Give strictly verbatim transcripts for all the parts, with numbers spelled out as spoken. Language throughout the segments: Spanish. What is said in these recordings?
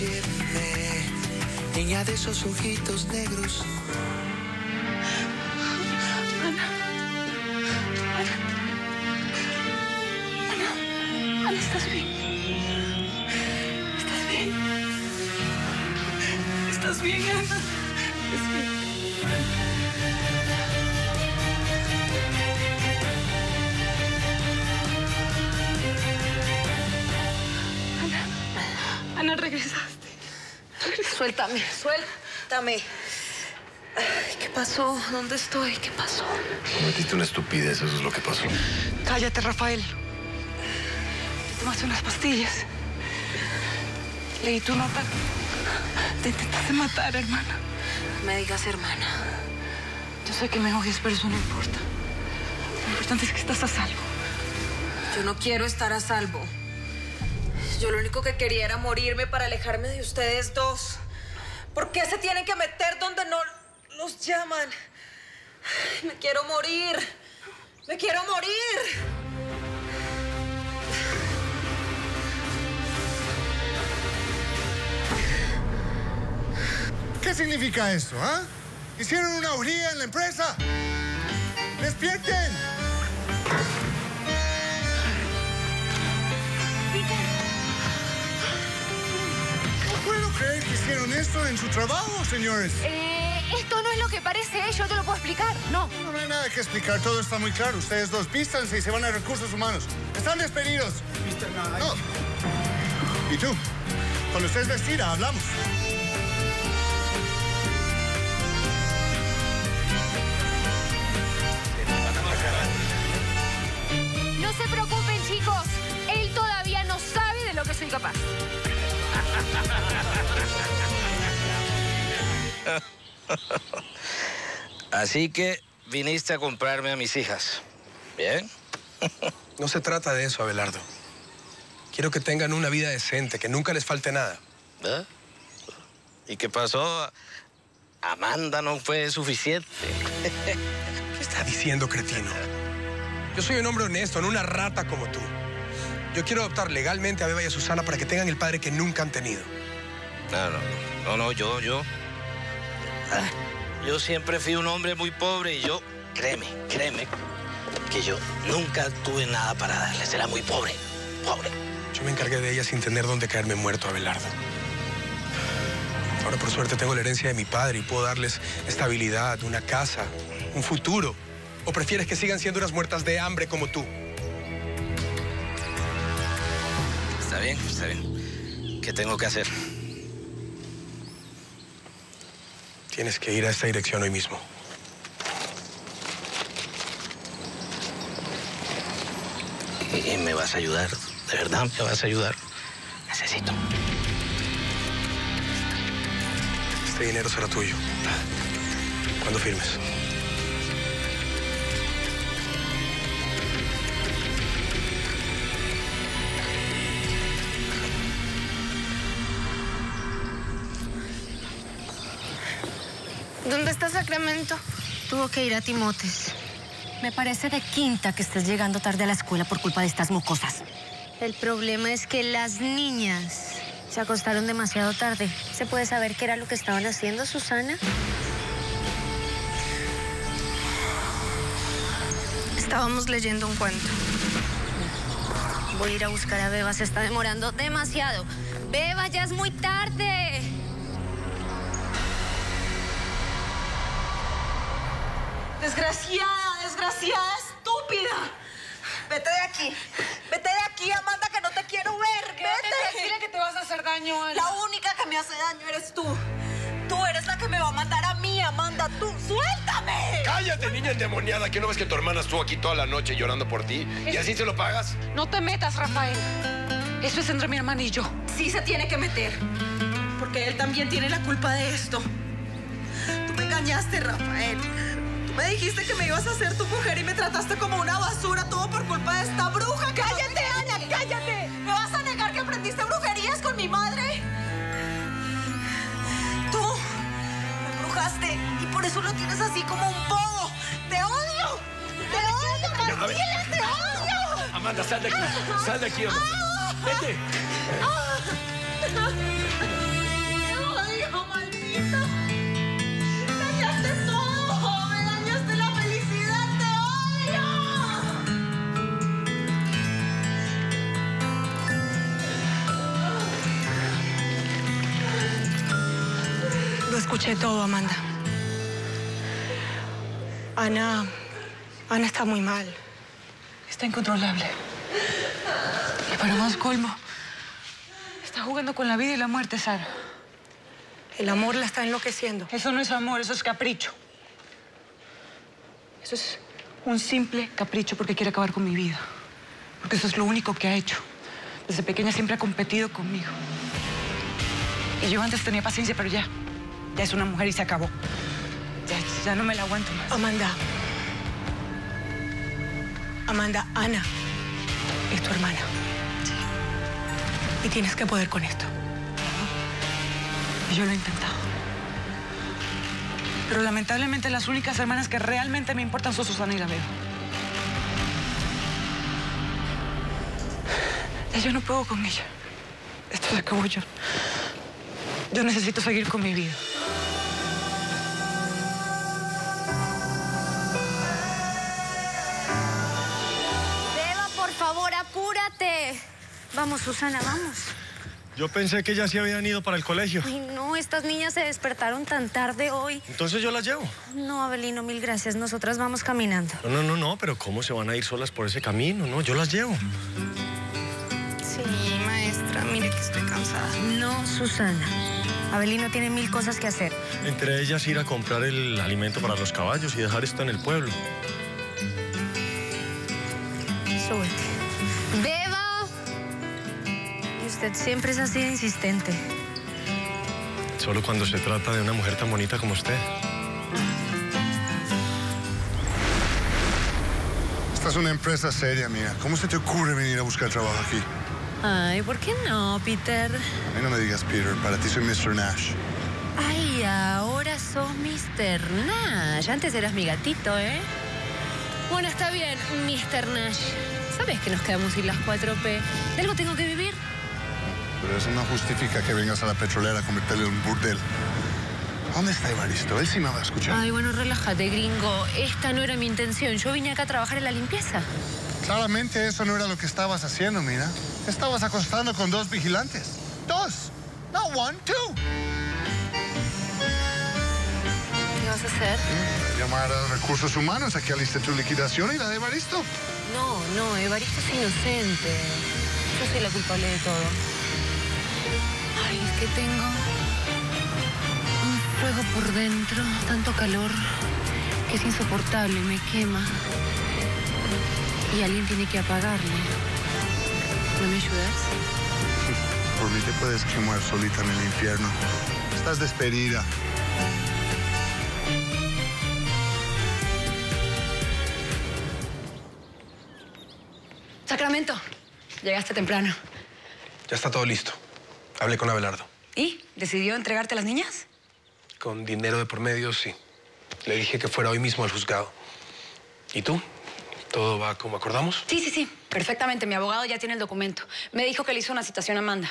decirme, niña de esos ojitos negros. Ana. Ana. Ana. Ana, ¿estás bien? ¿Estás bien? ¿Estás bien, Ana? ¿Estás bien? Ana, regresaste. regresaste. Suéltame, suéltame. Ay, ¿qué pasó? ¿Dónde estoy? ¿Qué pasó? Cometiste una estupidez, eso es lo que pasó. Cállate, Rafael. Te tomaste unas pastillas. Leí tu nota. Te intentaste matar, hermana. No me digas, hermana. Yo sé que me odias, pero eso no importa. Lo importante es que estás a salvo. Yo no quiero estar a salvo. Yo lo único que quería era morirme para alejarme de ustedes dos. ¿Por qué se tienen que meter donde no los llaman? Ay, me quiero morir. Me quiero morir. ¿Qué significa eso, ah? ¿eh? ¿Hicieron una orgía en la empresa? ¡Despierten! ¿Hicieron esto en su trabajo, señores? Eh, esto no es lo que parece, ¿eh? Yo te lo puedo explicar, no. No, no hay nada que explicar, todo está muy claro. Ustedes dos vístanse y se van a Recursos Humanos. ¡Están despedidos! mister Nash. No. ¿Y tú? Cuando estés vestida, hablamos. No se preocupen, chicos. Él todavía no sabe de lo que soy capaz. Así que viniste a comprarme a mis hijas. ¿Bien? No se trata de eso, Abelardo. Quiero que tengan una vida decente, que nunca les falte nada. ¿Eh? ¿Y qué pasó? Amanda no fue suficiente. ¿Qué estás diciendo, cretino? Yo soy un hombre honesto, no una rata como tú. Yo quiero adoptar legalmente a Beba y a Susana para que tengan el padre que nunca han tenido. No, no, no, no yo, yo... Ah, yo siempre fui un hombre muy pobre y yo... Créeme, créeme, que yo nunca tuve nada para darles. Era muy pobre, pobre. Yo me encargué de ella sin tener dónde caerme muerto, Abelardo. Ahora, por suerte, tengo la herencia de mi padre y puedo darles estabilidad, una casa, un futuro. ¿O prefieres que sigan siendo unas muertas de hambre como tú? Está bien, está bien. ¿Qué tengo que hacer? Tienes que ir a esta dirección hoy mismo. Y, y me vas a ayudar, de verdad me vas a ayudar. Necesito. Este dinero será tuyo. Cuando firmes. ¿Dónde está Sacramento? Tuvo que ir a Timotes. Me parece de quinta que estés llegando tarde a la escuela por culpa de estas mocosas. El problema es que las niñas se acostaron demasiado tarde. ¿Se puede saber qué era lo que estaban haciendo, Susana? Estábamos leyendo un cuento. Voy a ir a buscar a Beba, se está demorando demasiado. ¡Beba, ya es muy tarde! Desgraciada, desgraciada, estúpida. Vete de aquí. Vete de aquí, Amanda, que no te quiero ver. Vete. Tranquila que te vas a hacer daño, Ana. La única que me hace daño eres tú. Tú eres la que me va a matar a mí, Amanda. Tú, suéltame. Cállate, niña endemoniada. ¿Qué no ves que tu hermana estuvo aquí toda la noche llorando por ti? ¿Y así se lo pagas? No te metas, Rafael. Eso es entre mi hermana y yo. Sí se tiene que meter. Porque él también tiene la culpa de esto. Tú me engañaste, Rafael. Me dijiste que me ibas a hacer tu mujer y me trataste como una basura, todo por culpa de esta bruja. ¡Cállate, Ana, cállate! ¿Me vas a negar que aprendiste brujerías con mi madre? Tú me brujaste y por eso lo tienes así como un bobo. ¡Te odio! ¡Te odio, Martínez! ¡Te odio! Amanda, sal de aquí, sal de aquí. Vete. escuché todo, Amanda. Ana... Ana está muy mal. Está incontrolable. Y para más colmo, está jugando con la vida y la muerte, Sara. El amor la está enloqueciendo. Eso no es amor, eso es capricho. Eso es un simple capricho porque quiere acabar con mi vida. Porque eso es lo único que ha hecho. Desde pequeña siempre ha competido conmigo. Y yo antes tenía paciencia, pero ya. Ya es una mujer y se acabó. Ya, ya no me la aguanto más. Amanda. Amanda, Ana es tu hermana. Sí. Y tienes que poder con esto. Y yo lo he intentado. Pero lamentablemente las únicas hermanas que realmente me importan son Susana y la Beba. Y yo no puedo con ella. Esto se acabó yo. Yo necesito seguir con mi vida. Beba, por favor, apúrate. Vamos, Susana, vamos. Yo pensé que ya se habían ido para el colegio. Ay, no, estas niñas se despertaron tan tarde hoy. Entonces yo las llevo. No, Abelino, mil gracias. Nosotras vamos caminando. No, no, no, no, pero ¿cómo se van a ir solas por ese camino? No, yo las llevo. Sí, maestra, mire que estoy cansada. No, Susana. Abelino tiene mil cosas que hacer. Entre ellas ir a comprar el alimento para los caballos y dejar esto en el pueblo. Súbete. ¡Beba! Y usted siempre es así de insistente. Solo cuando se trata de una mujer tan bonita como usted. Esta es una empresa seria, mía. ¿Cómo se te ocurre venir a buscar trabajo aquí? Ay, ¿por qué no, Peter? A mí no me digas Peter, para ti soy mister Nash. Ay, ahora sos mister Nash. Antes eras mi gatito, ¿eh? Bueno, está bien, mister Nash. ¿Sabes que nos quedamos sin las cuatro P? ¿De algo tengo que vivir? Pero eso no justifica que vengas a la petrolera a convertirle en un burdel. ¿Dónde está Evaristo? Él sí me va a escuchar. Ay, bueno, relájate, gringo. Esta no era mi intención. Yo vine acá a trabajar en la limpieza. Claramente eso no era lo que estabas haciendo, mira. Estabas acostando con dos vigilantes. Dos. No, one, two. ¿Qué vas a hacer? Llamar a recursos humanos a que aliste tu liquidación y la de Evaristo. No, no, Evaristo es inocente. Yo soy la culpable de todo. Ay, es que tengo un fuego por dentro, tanto calor, que es insoportable, me quema. Y alguien tiene que apagarlo. ¿No me ayudas? Por mí te puedes quemar solita en el infierno. Estás despedida. Sacramento, llegaste temprano. Ya está todo listo. Hablé con Abelardo. ¿Y? ¿Decidió entregarte a las niñas? Con dinero de por medio, sí. Le dije que fuera hoy mismo al juzgado. ¿Y tú? ¿Todo va como acordamos? Sí, sí, sí. Perfectamente. Mi abogado ya tiene el documento. Me dijo que le hizo una citación a Amanda.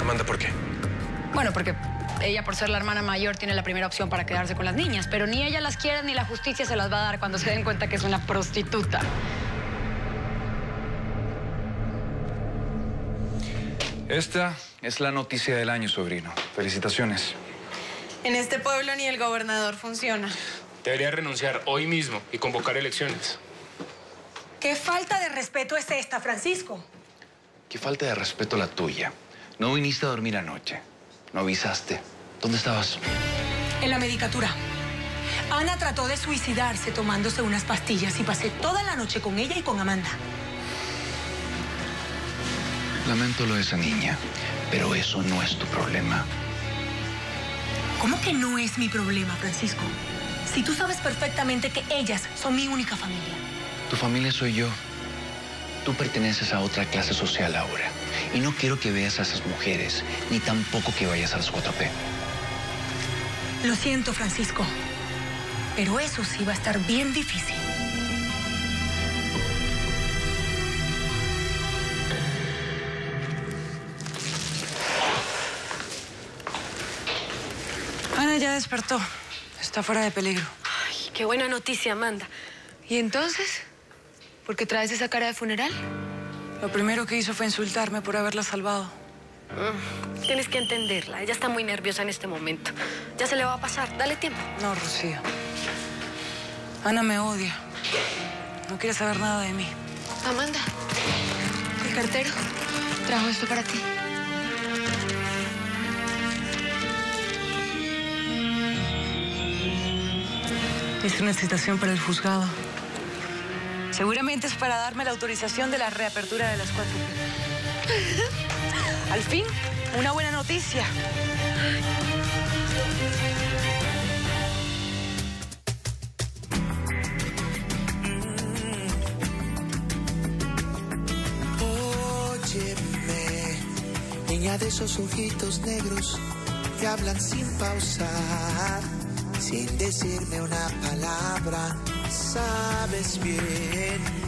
¿Amanda por qué? Bueno, porque ella, por ser la hermana mayor, tiene la primera opción para quedarse con las niñas. Pero ni ella las quiere ni la justicia se las va a dar cuando se den cuenta que es una prostituta. Esta es la noticia del año, sobrino. Felicitaciones. En este pueblo ni el gobernador funciona. Debería renunciar hoy mismo y convocar elecciones. ¿Qué falta de respeto es esta, Francisco? ¿Qué falta de respeto la tuya? No viniste a dormir anoche. No avisaste. ¿Dónde estabas? En la medicatura. Ana trató de suicidarse tomándose unas pastillas y pasé toda la noche con ella y con Amanda. Lamento lo de esa niña, pero eso no es tu problema. ¿Cómo que no es mi problema, Francisco? Si tú sabes perfectamente que ellas son mi única familia. Tu familia soy yo. Tú perteneces a otra clase social ahora. Y no quiero que veas a esas mujeres, ni tampoco que vayas a las cuatro P. Lo siento, Francisco. Pero eso sí va a estar bien difícil. Ana ya despertó. Está fuera de peligro. Ay, qué buena noticia, Amanda. ¿Y entonces? ¿Por qué traes esa cara de funeral? Lo primero que hizo fue insultarme por haberla salvado. Tienes que entenderla. Ella está muy nerviosa en este momento. Ya se le va a pasar. Dale tiempo. No, Rocío. Ana me odia. No quiere saber nada de mí. Amanda, el cartero trajo esto para ti. Es una citación para el juzgado. Seguramente es para darme la autorización de la reapertura de las cuatro. Al fin, una buena noticia. Óyeme, niña de esos ojitos negros que hablan sin pausar, sin decirme una palabra. Sabes bien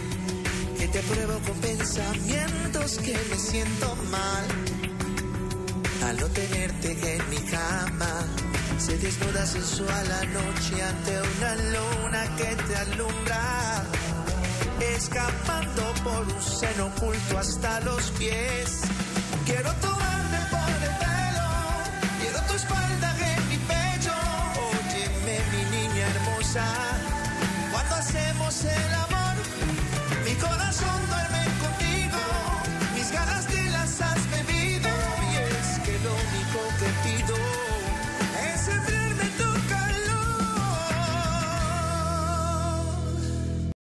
que te pruebo con pensamientos, que me siento mal al no tenerte en mi cama. Se desnuda sensual la noche ante una luna que te alumbra, escapando por un seno oculto hasta los pies. Quiero tomarme por el pelo, quiero tu espalda en mi pecho. Óyeme, mi niña hermosa, hacemos el amor.